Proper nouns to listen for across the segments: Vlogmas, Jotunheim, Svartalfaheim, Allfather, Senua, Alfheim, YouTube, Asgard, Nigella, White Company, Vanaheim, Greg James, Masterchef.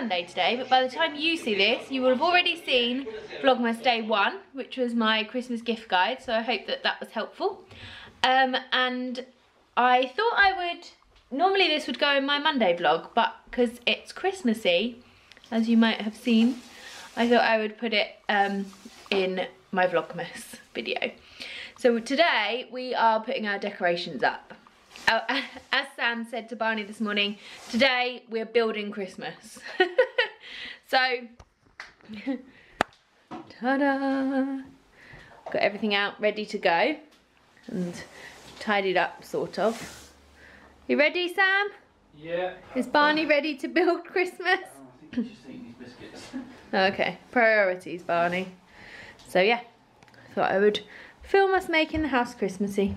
Sunday today, but by the time you see this, you will have already seen Vlogmas Day 1, which was my Christmas gift guide, so I hope that that was helpful. And I thought I would... Normally this would go in my Monday vlog, but because it's Christmassy, as you might have seen, I thought I would put it in my Vlogmas video. So today we are putting our decorations up. As Sam said to Barney this morning, today we're building Christmas. So, ta-da! Got everything out ready to go and tidied up, sort of. You ready, Sam? Yeah. Is Barney ready to build Christmas? I think he's just eating his biscuits. Okay, priorities, Barney. So yeah, I thought I would film us making the house Christmassy.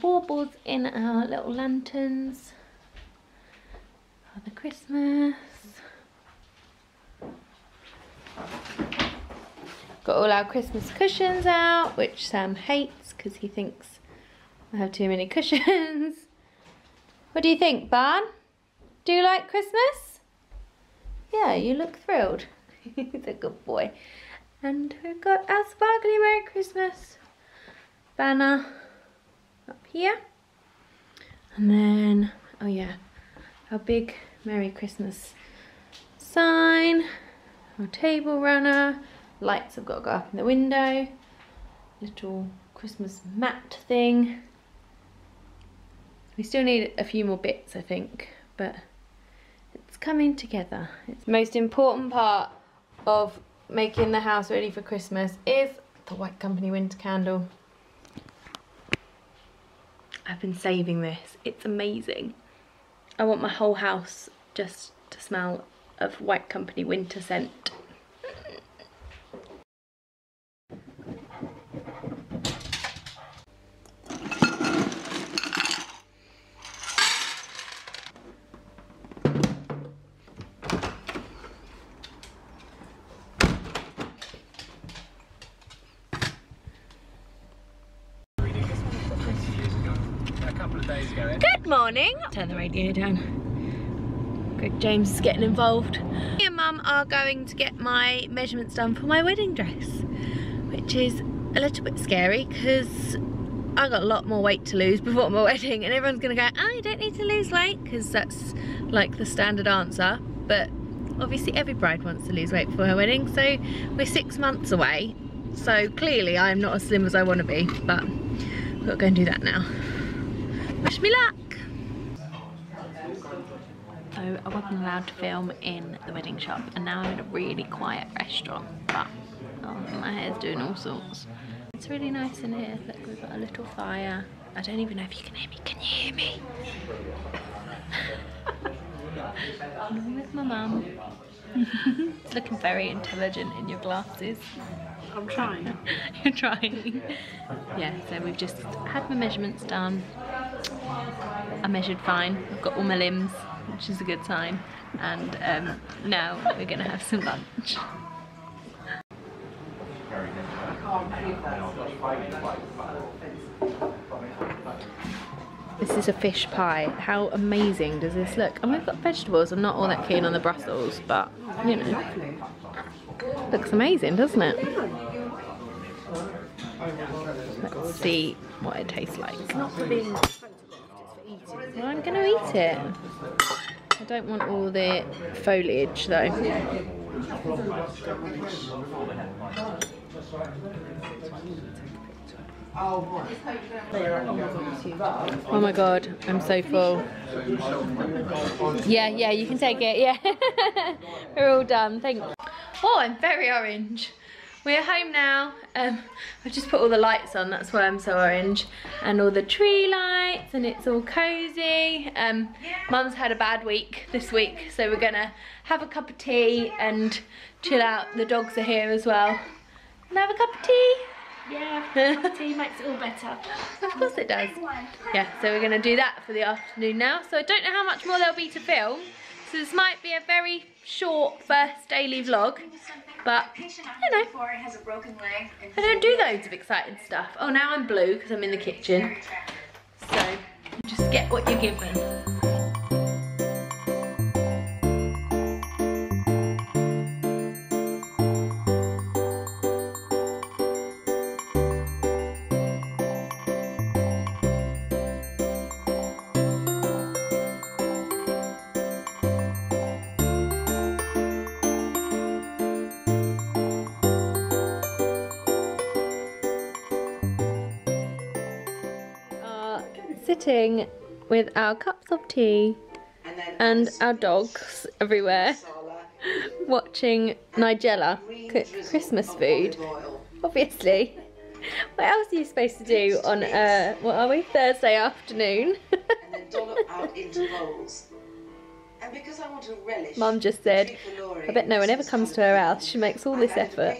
Baubles in our little lanterns for the Christmas. Got all our Christmas cushions out, which Sam hates because he thinks I have too many cushions. What do you think, Barn? Do you like Christmas? Yeah, you look thrilled. He's a good boy. And we've got our sparkly Merry Christmas banner up here, and then, oh yeah, our big Merry Christmas sign, our table runner, lights have got to go up in the window, little Christmas mat thing. We still need a few more bits, I think, but it's coming together. It's the most important part of making the house ready for Christmas is the White Company winter candle. I've been saving this, it's amazing. I want my whole house just to smell of White Company winter scent. Good morning! Turn the radio down. Greg James is getting involved. Me and Mum are going to get my measurements done for my wedding dress, which is a little bit scary because I got a lot more weight to lose before my wedding, and everyone's going to go, oh, you don't need to lose weight, because that's like the standard answer, but obviously every bride wants to lose weight for her wedding, so we're 6 months away, so clearly I'm not as slim as I want to be, but I've got to go and do that now. Wish me luck! So I wasn't allowed to film in the wedding shop, and now I'm in a really quiet restaurant, but oh, my hair's doing all sorts. It's really nice in here, look, we've got a little fire. I don't even know if you can hear me. Can you hear me? I'm with my mum. It's looking very intelligent in your glasses. I'm trying. You're trying. Yeah, so we've just had my measurements done. I measured fine, I've got all my limbs, which is a good sign, and now we're going to have some lunch. This is a fish pie. How amazing does this look? And we've got vegetables. I'm not all that keen on the Brussels, but you know, looks amazing, doesn't it? Let's see what it tastes like. It's not for being photographed, it's for eating. Well, I'm going to eat it. I don't want all the foliage though. Oh my god, I'm so full. Yeah, yeah, you can take it, yeah. We're all done, thank you. Oh, I'm very orange. We're home now. I've just put all the lights on, that's why I'm so orange. And all the tree lights, and it's all cosy. Mum's had a bad week this week, so we're gonna have a cup of tea and chill out. The dogs are here as well. And have a cup of tea. Yeah, tea makes it all better. Of course it does. Yeah, so we're gonna do that for the afternoon now. So I don't know how much more there'll be to film. So this might be a very short first daily vlog, but you know, I don't do loads of exciting stuff. Oh, now I'm blue because I'm in the kitchen. So just get what you're given. Sitting with our cups of tea and our dogs everywhere, watching Nigella cook Christmas food. Obviously, what else are you supposed to do on what are we, Thursday afternoon? Mum just said, I bet no one ever comes to her house. She makes all this effort.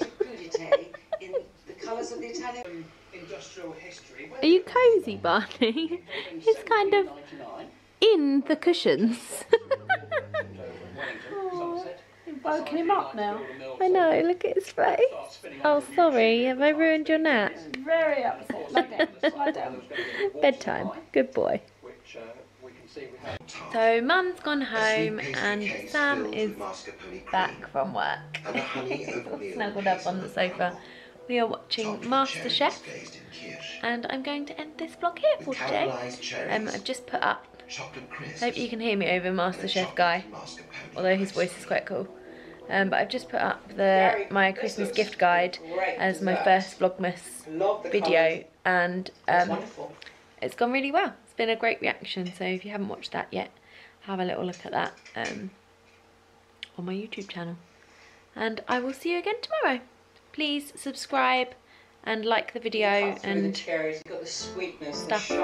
Are you cosy, Barney? It's kind of in the cushions. You've woken him up now. I know, look at his face. Oh, sorry, have I ruined your nap? Very upset. Lie down. Bedtime. Good boy. So Mum's gone home and Sam is back from work. Snuggled up on the sofa. We are watching Masterchef, and I'm going to end this vlog here for today. I've just put up, hope you can hear me over Masterchef guy, although his voice is quite cool. But I've just put up my Christmas gift guide as my first Vlogmas video, and it's gone really well. It's been a great reaction, so if you haven't watched that yet, have a little look at that on my YouTube channel. And I will see you again tomorrow. Please subscribe and like the video and stuff.